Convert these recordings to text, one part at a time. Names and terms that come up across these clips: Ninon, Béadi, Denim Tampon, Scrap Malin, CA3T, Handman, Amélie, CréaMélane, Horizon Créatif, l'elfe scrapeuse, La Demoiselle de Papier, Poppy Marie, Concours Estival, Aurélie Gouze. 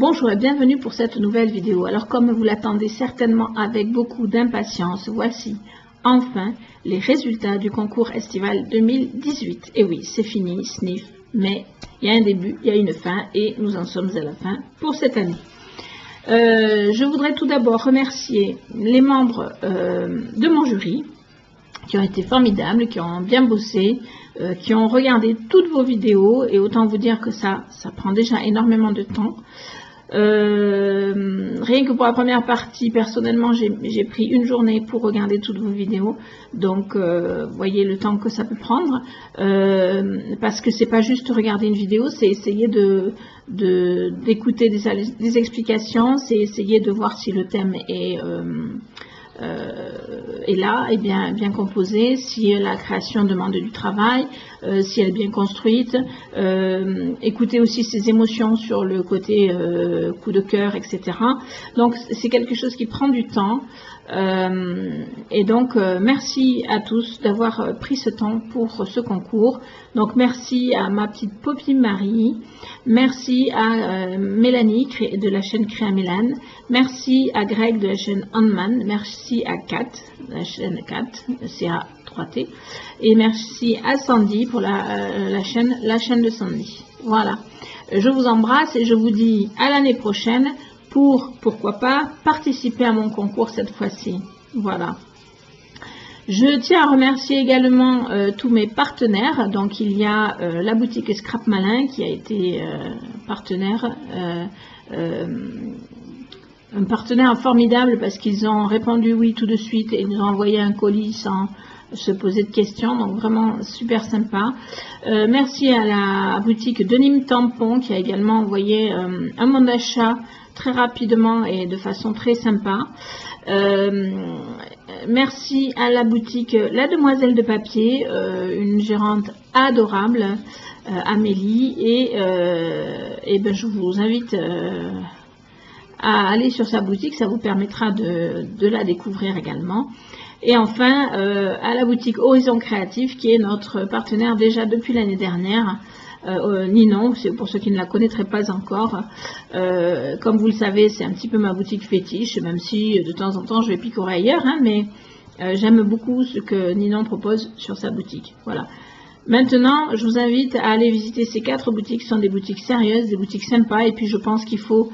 Bonjour et bienvenue pour cette nouvelle vidéo. Alors comme vous l'attendez certainement avec beaucoup d'impatience, voici enfin les résultats du concours estival 2018. Et oui, c'est fini, sniff, mais il y a un début, il y a une fin et nous en sommes à la fin pour cette année. Je voudrais tout d'abord remercier les membres de mon jury qui ont été formidables, qui ont bien bossé, qui ont regardé toutes vos vidéos et autant vous dire que ça prend déjà énormément de temps. Rien que pour la première partie, personnellement, j'ai pris une journée pour regarder toutes vos vidéos, donc voyez le temps que ça peut prendre, parce que c'est pas juste regarder une vidéo, c'est essayer d'écouter des explications, c'est essayer de voir si le thème est là, est bien composée, si la création demande du travail, si elle est bien construite, écoutez aussi ses émotions sur le côté coup de cœur, etc. Donc c'est quelque chose qui prend du temps et donc merci à tous d'avoir pris ce temps pour ce concours. Donc merci à ma petite Poppy Marie, merci à Mélanie de la chaîne CréaMélane, merci à Greg de la chaîne Handman, merci à Kat, la chaîne Kat, CA3T, et merci à Sandy pour la chaîne de Sandy. Voilà, je vous embrasse et je vous dis à l'année prochaine pour, pourquoi pas, participer à mon concours cette fois-ci. Voilà. Je tiens à remercier également tous mes partenaires. Donc il y a la boutique Scrap Malin qui a été partenaire. Un partenaire formidable parce qu'ils ont répondu oui tout de suite et nous ont envoyé un colis sans se poser de questions, donc vraiment super sympa. Merci à la boutique Denim Tampon qui a également envoyé un bon d'achat très rapidement et de façon très sympa. Merci à la boutique La Demoiselle de Papier, une gérante adorable, Amélie, et ben je vous invite à aller sur sa boutique, ça vous permettra de la découvrir également. Et enfin, à la boutique Horizon Créatif, qui est notre partenaire déjà depuis l'année dernière, Ninon, c'est pour ceux qui ne la connaîtraient pas encore. Comme vous le savez, c'est un petit peu ma boutique fétiche, même si de temps en temps je vais picorer ailleurs, hein, mais j'aime beaucoup ce que Ninon propose sur sa boutique. Voilà. Maintenant, je vous invite à aller visiter ces 4 boutiques. Ce sont des boutiques sérieuses, des boutiques sympas. Et puis, je pense qu'il faut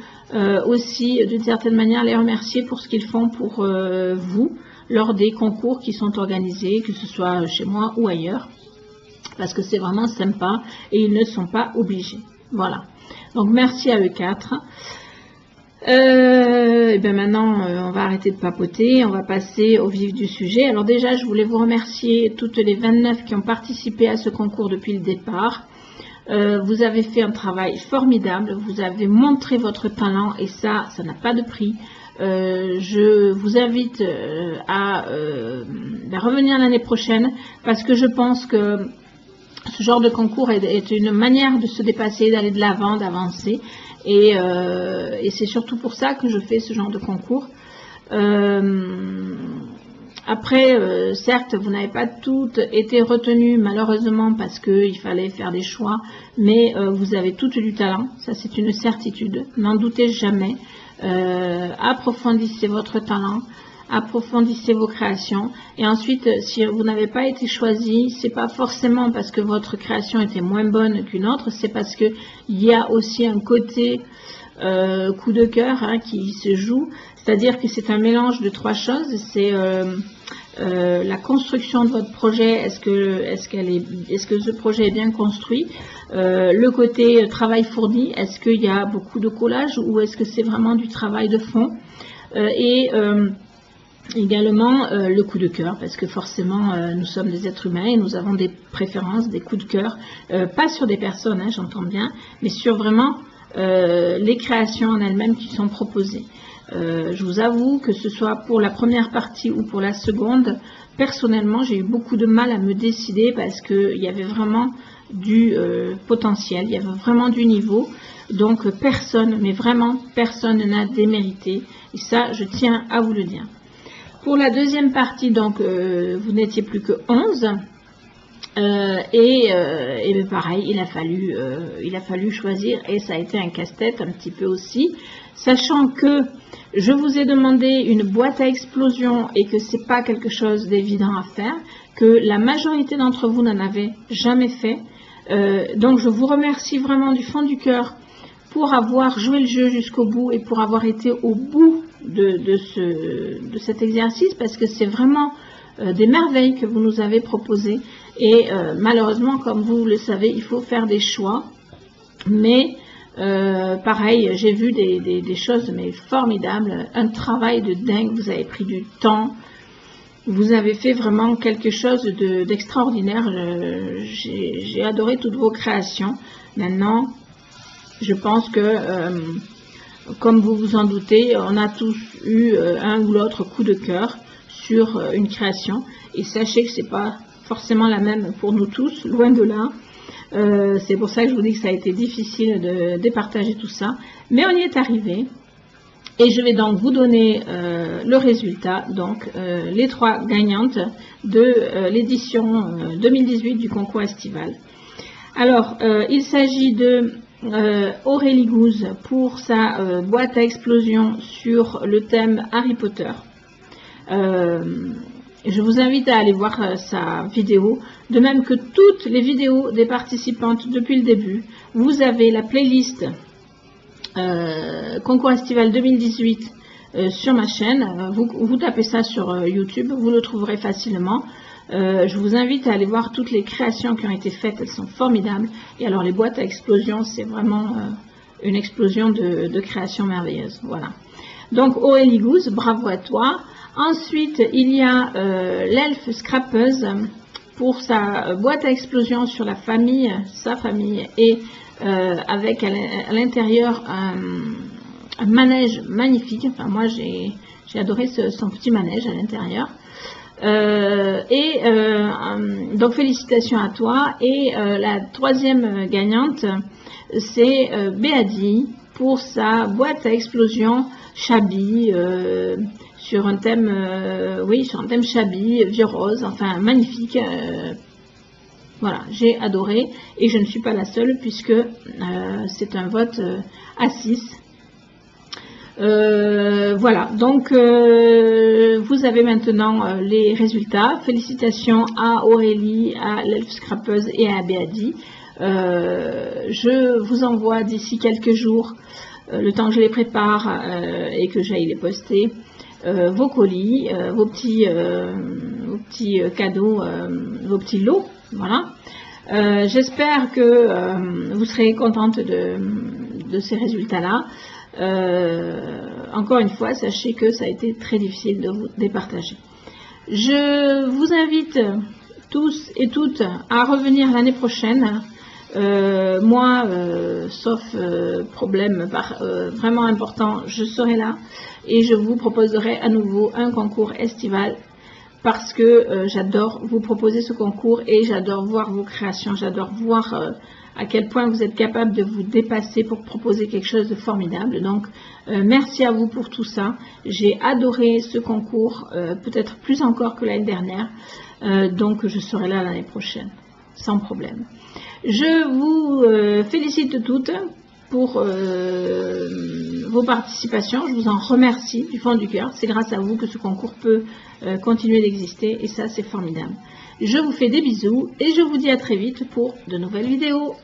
aussi, d'une certaine manière, les remercier pour ce qu'ils font pour vous lors des concours qui sont organisés, que ce soit chez moi ou ailleurs. Parce que c'est vraiment sympa et ils ne sont pas obligés. Voilà. Donc, merci à eux 4. Et bien maintenant, on va arrêter de papoter, on va passer au vif du sujet. Alors déjà, je voulais vous remercier toutes les 29 qui ont participé à ce concours depuis le départ. Vous avez fait un travail formidable, vous avez montré votre talent et ça n'a pas de prix. Je vous invite à revenir l'année prochaine parce que je pense que ce genre de concours est une manière de se dépasser, d'aller de l'avant, d'avancer. Et c'est surtout pour ça que je fais ce genre de concours. Après, certes, vous n'avez pas toutes été retenues, malheureusement, parce qu'il fallait faire des choix. Mais vous avez toutes du talent, ça c'est une certitude. N'en doutez jamais. Approfondissez votre talent. Approfondissez vos créations et ensuite si vous n'avez pas été choisi, c'est pas forcément parce que votre création était moins bonne qu'une autre, c'est parce que il y a aussi un côté coup de cœur hein, qui se joue, c'est-à-dire que c'est un mélange de 3 choses, c'est la construction de votre projet, est-ce que ce projet est bien construit, le côté travail fourni, est-ce qu'il y a beaucoup de collage ou est-ce que c'est vraiment du travail de fond également le coup de cœur parce que forcément nous sommes des êtres humains et nous avons des préférences, des coups de cœur, pas sur des personnes, hein, j'entends bien, mais sur vraiment les créations en elles-mêmes qui sont proposées. Je vous avoue que ce soit pour la première partie ou pour la seconde, personnellement j'ai eu beaucoup de mal à me décider parce qu'il y avait vraiment du potentiel, il y avait vraiment du niveau, donc personne, mais vraiment personne n'a démérité et ça je tiens à vous le dire. Pour la deuxième partie, donc, vous n'étiez plus que 11. Et bien pareil, il a fallu choisir, et ça a été un casse-tête un petit peu aussi, sachant que je vous ai demandé une boîte à explosion et que c'est pas quelque chose d'évident à faire, que la majorité d'entre vous n'en avez jamais fait. Donc je vous remercie vraiment du fond du cœur pour avoir joué le jeu jusqu'au bout et pour avoir été au bout de cet exercice, parce que c'est vraiment des merveilles que vous nous avez proposées. Et malheureusement, comme vous le savez, il faut faire des choix. Mais pareil, j'ai vu des choses mais formidables, un travail de dingue, vous avez pris du temps, vous avez fait vraiment quelque chose d'extraordinaire. J'ai adoré toutes vos créations. Maintenant, je pense que, comme vous vous en doutez, on a tous eu un ou l'autre coup de cœur sur une création. Et sachez que c'est pas forcément la même pour nous tous, loin de là. C'est pour ça que je vous dis que ça a été difficile de départager tout ça, mais on y est arrivé, et je vais donc vous donner le résultat, donc les trois gagnantes de l'édition 2018 du concours estival. Alors, il s'agit de Aurélie Gouze pour sa boîte à explosion sur le thème Harry Potter. Je vous invite à aller voir sa vidéo, de même que toutes les vidéos des participantes depuis le début. Vous avez la playlist Concours Estival 2018 sur ma chaîne. Vous tapez ça sur YouTube, vous le trouverez facilement. Je vous invite à aller voir toutes les créations qui ont été faites, elles sont formidables. Et alors les boîtes à explosion, c'est vraiment une explosion de créations merveilleuses. Voilà. Donc Aurélie Gouze, bravo à toi. Ensuite, il y a l'elfe scrapeuse pour sa boîte à explosion sur la famille, sa famille, et avec à l'intérieur un manège magnifique. Enfin, moi, j'ai adoré son petit manège à l'intérieur. Donc, félicitations à toi. Et la troisième gagnante, c'est Béadi pour sa boîte à explosion Chabi. Sur un thème, Chabi, vieux rose, enfin magnifique. Voilà, j'ai adoré, et je ne suis pas la seule puisque c'est un vote à 6. Voilà, donc vous avez maintenant les résultats. Félicitations à Aurélie, à l'elfe scrapeuse et à Béadi. Je vous envoie d'ici quelques jours, le temps que je les prépare et que j'aille les poster, vos colis, vos petits cadeaux, vos petits lots, voilà. J'espère que vous serez contente de ces résultats-là. Encore une fois, sachez que ça a été très difficile de vous départager. Je vous invite tous et toutes à revenir l'année prochaine. Moi, sauf problème vraiment important, je serai là et je vous proposerai à nouveau un concours estival, parce que j'adore vous proposer ce concours et j'adore voir vos créations, j'adore voir à quel point vous êtes capable de vous dépasser pour proposer quelque chose de formidable. Donc, merci à vous pour tout ça. J'ai adoré ce concours, peut-être plus encore que l'année dernière. Donc, je serai là l'année prochaine, sans problème. Je vous félicite toutes pour vos participations. Je vous en remercie du fond du cœur. C'est grâce à vous que ce concours peut continuer d'exister, et ça, c'est formidable. Je vous fais des bisous et je vous dis à très vite pour de nouvelles vidéos.